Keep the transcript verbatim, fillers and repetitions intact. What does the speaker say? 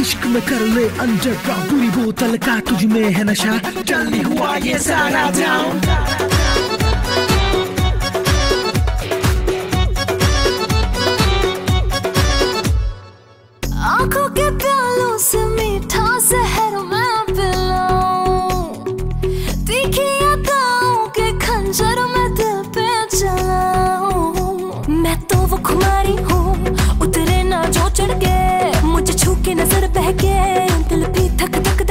इश्क में कर ले अंजका पूरी बोतल का तुझ में है नशा चाली हुआ ये सारा जाम आंखों के प्यालों से मीठा जहर मैं पिलाऊं तीखी अदाओं के खंजर में दिल पे जलाऊं मैं तो वो खुमारी हूँ उतरे ना जो चढ़ के मुझे छू के नजर बह के दिल भी थक थक